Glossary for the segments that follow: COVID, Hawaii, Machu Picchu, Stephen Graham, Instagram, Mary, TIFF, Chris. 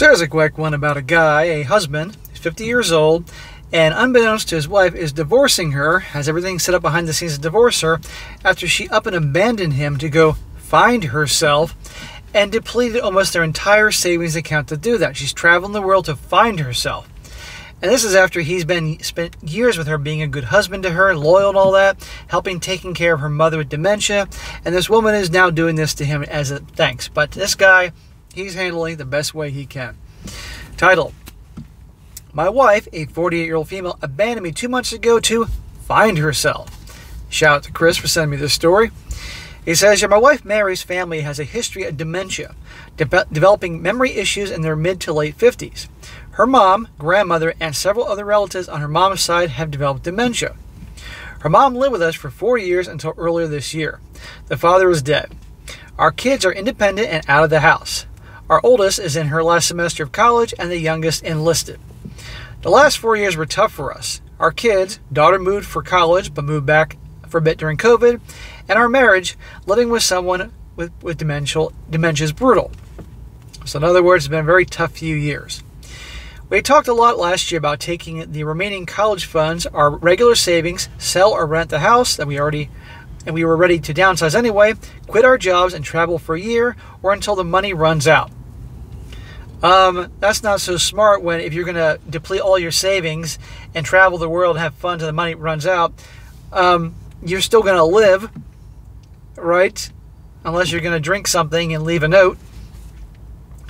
So there's a quick one about a guy, a husband, 50 years old, and unbeknownst to his wife is divorcing her, has everything set up behind the scenes to divorce her, after she up and abandoned him to go find herself and depleted almost their entire savings account to do that. She's traveling the world to find herself. And this is after he's spent years with her, being a good husband to her, loyal and all that, helping taking care of her mother with dementia. And this woman is now doing this to him as a thanks. But this guy, he's handling it the best way he can. Title: My wife, a 48-year-old female, abandoned me 2 months ago to find herself. Shout out to Chris for sending me this story. He says, my wife Mary's family has a history of dementia, developing memory issues in their mid to late 50s. Her mom, grandmother, and several other relatives on her mom's side have developed dementia. Her mom lived with us for 4 years until earlier this year. The father was dead. Our kids are independent and out of the house. Our oldest is in her last semester of college and the youngest enlisted. The last 4 years were tough for us. Our kids, daughter moved for college but moved back for a bit during COVID, and our marriage, living with someone with dementia is brutal. So in other words, it's been a very tough few years. We talked a lot last year about taking the remaining college funds, our regular savings, sell or rent the house that we were ready to downsize anyway, quit our jobs and travel for a year or until the money runs out. That's not so smart when if you're going to deplete all your savings and travel the world and have fun till the money runs out, you're still going to live, right? Unless you're going to drink something and leave a note.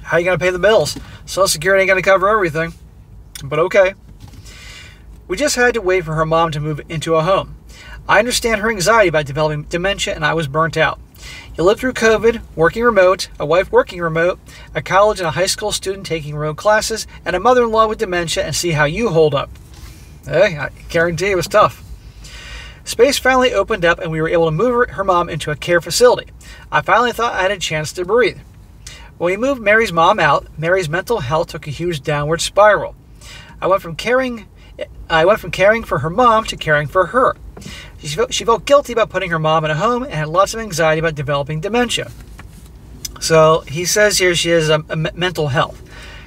How are you going to pay the bills? Social Security ain't going to cover everything, but okay. We just had to wait for her mom to move into a home. I understand her anxiety about developing dementia, and I was burnt out. You lived through COVID, working remote, a wife working remote, a college and a high school student taking remote classes, and a mother-in-law with dementia, and see how you hold up. Hey, I guarantee it was tough. Space finally opened up, and we were able to move her mom into a care facility. I finally thought I had a chance to breathe. When we moved Mary's mom out, Mary's mental health took a huge downward spiral. I went from caring for her mom to caring for her. She felt guilty about putting her mom in a home and had lots of anxiety about developing dementia. So he says here she has a mental health.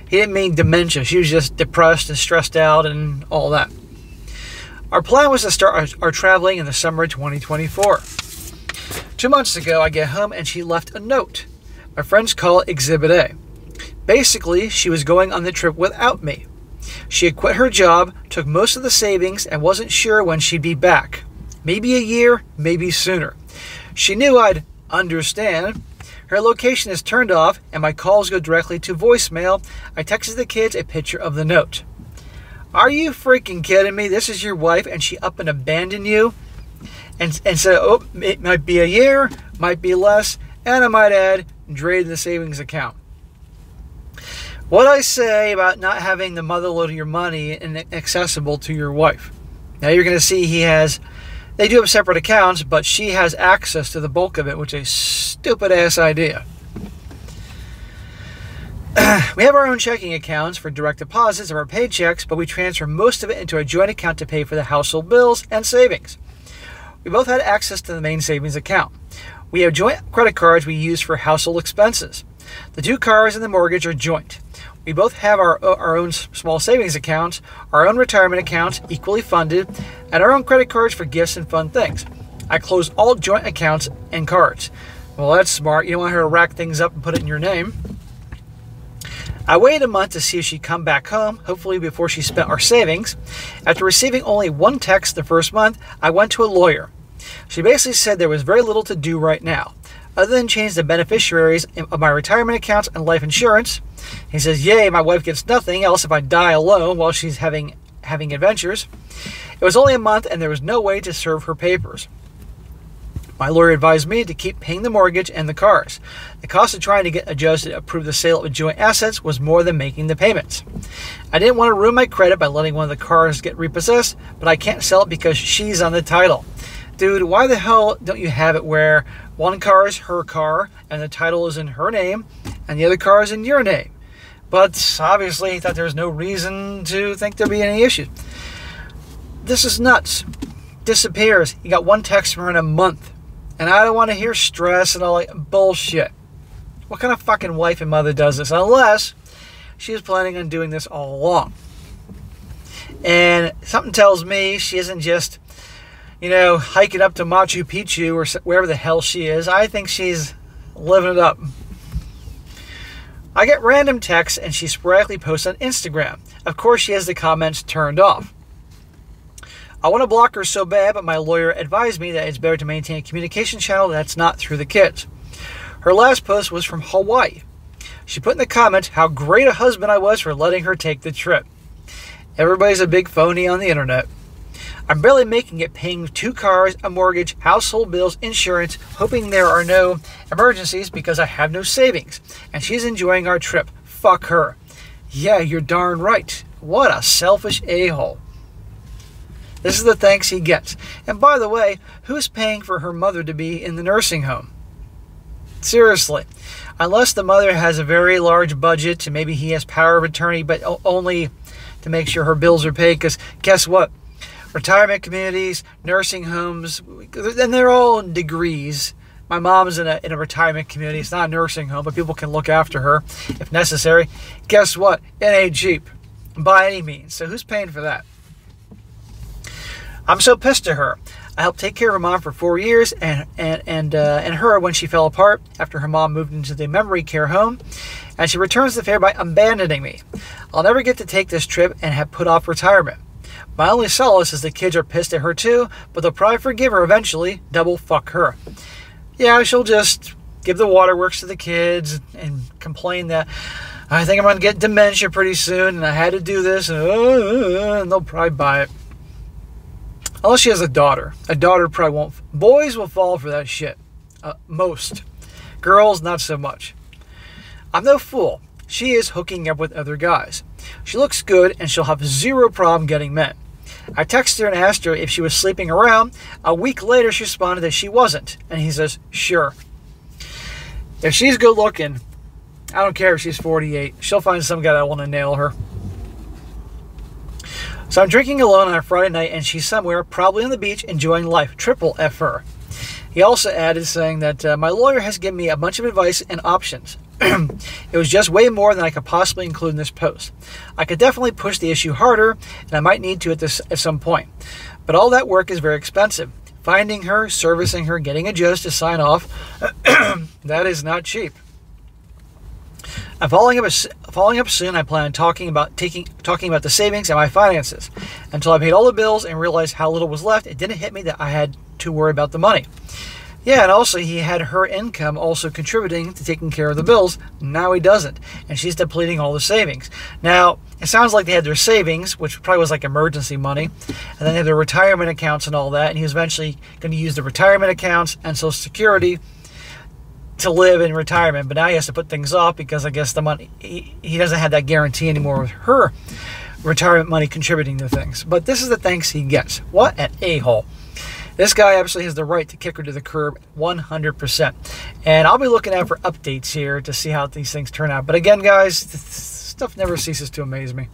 He didn't mean dementia. She was just depressed and stressed out and all that. Our plan was to start our traveling in the summer of 2024. 2 months ago, I get home and she left a note. My friends call it Exhibit A. Basically, she was going on the trip without me. She had quit her job, took most of the savings, and wasn't sure when she'd be back. Maybe a year, maybe sooner. She knew I'd understand. Her location is turned off, and my calls go directly to voicemail. I texted the kids a picture of the note. Are you freaking kidding me? This is your wife, and she up and abandoned you? And said, oh, it might be a year, might be less, and I might add, drain the savings account. What I say about not having the mother load of your money and accessible to your wife. Now you're going to see they do have separate accounts, but she has access to the bulk of it, which is a stupid ass idea. We have our own checking accounts for direct deposits of our paychecks, but we transfer most of it into a joint account to pay for the household bills and savings. We both had access to the main savings account. We have joint credit cards we use for household expenses. The two cars and the mortgage are joint. We both have our own small savings accounts, our own retirement accounts, equally funded, and our own credit cards for gifts and fun things. I close all joint accounts and cards. Well, that's smart. You don't want her to rack things up and put it in your name. I waited a month to see if she'd come back home, hopefully before she spent our savings. After receiving only one text the first month, I went to a lawyer. She basically said there was very little to do right now, other than change the beneficiaries of my retirement accounts and life insurance. He says, yay, my wife gets nothing else if I die alone while she's having adventures. It was only a month and there was no way to serve her papers. My lawyer advised me to keep paying the mortgage and the cars. The cost of trying to get a judge to approve the sale of joint assets was more than making the payments. I didn't want to ruin my credit by letting one of the cars get repossessed, but I can't sell it because she's on the title. Dude, why the hell don't you have it where one car is her car and the title is in her name and the other car is in your name? But obviously he thought there was no reason to think there'd be any issues. This is nuts. Disappears. You got one text from her in a month. And I don't want to hear stress and all that bullshit. What kind of fucking wife and mother does this? Unless she was planning on doing this all along. And something tells me she isn't just, you know, hiking up to Machu Picchu or wherever the hell she is. I think she's living it up. I get random texts, and she sporadically posts on Instagram. Of course, she has the comments turned off. I want to block her so bad, but my lawyer advised me that it's better to maintain a communication channel that's not through the kids. Her last post was from Hawaii. She put in the comment how great a husband I was for letting her take the trip. Everybody's a big phony on the internet. I'm barely making it, paying 2 cars, a mortgage, household bills, insurance, hoping there are no emergencies because I have no savings. And she's enjoying our trip. Fuck her. Yeah, you're darn right. What a selfish a-hole. This is the thanks he gets. And by the way, who's paying for her mother to be in the nursing home? Seriously. Unless the mother has a very large budget, and maybe he has power of attorney, but only to make sure her bills are paid, because guess what? Retirement communities, nursing homes, and they're all in degrees. My mom's in a retirement community. It's not a nursing home, but people can look after her if necessary. Guess what? It ain't cheap by any means. So who's paying for that? I'm so pissed at her. I helped take care of her mom for 4 years and her when she fell apart after her mom moved into the memory care home, and she returns the favor by abandoning me. I'll never get to take this trip and have put off retirement. My only solace is the kids are pissed at her too, but they'll probably forgive her eventually. Double fuck her. Yeah, she'll just give the waterworks to the kids and complain that I think I'm going to get dementia pretty soon and I had to do this, and they'll probably buy it. Unless she has a daughter. A daughter probably won't. Boys will fall for that shit. Most. Girls, not so much. I'm no fool. She is hooking up with other guys. She looks good, and she'll have zero problem getting men. I texted her and asked her if she was sleeping around. A week later, she responded that she wasn't, and he says, sure. If she's good looking, I don't care if she's 48. She'll find some guy that will want to nail her. So I'm drinking alone on a Friday night, and she's somewhere, probably on the beach, enjoying life. Triple F her. He also added, saying that my lawyer has given me a bunch of advice and options. It was just way more than I could possibly include in this post. I could definitely push the issue harder, and I might need to at some point. But all that work is very expensive. Finding her, servicing her, getting a judge to sign off, that is not cheap. I'm following up soon. I plan on talking about the savings and my finances. Until I paid all the bills and realized how little was left, it didn't hit me that I had to worry about the money. Yeah, and also he had her income also contributing to taking care of the bills. Now he doesn't, and she's depleting all the savings. Now, it sounds like they had their savings, which probably was like emergency money, and then they had their retirement accounts and all that, and he was eventually going to use the retirement accounts and Social Security to live in retirement, but now he has to put things off because I guess the money, he doesn't have that guarantee anymore with her retirement money contributing to things. But this is the thanks he gets. What an a-hole. This guy absolutely has the right to kick her to the curb 100%. And I'll be looking out for updates here to see how these things turn out. But again, guys, this stuff never ceases to amaze me.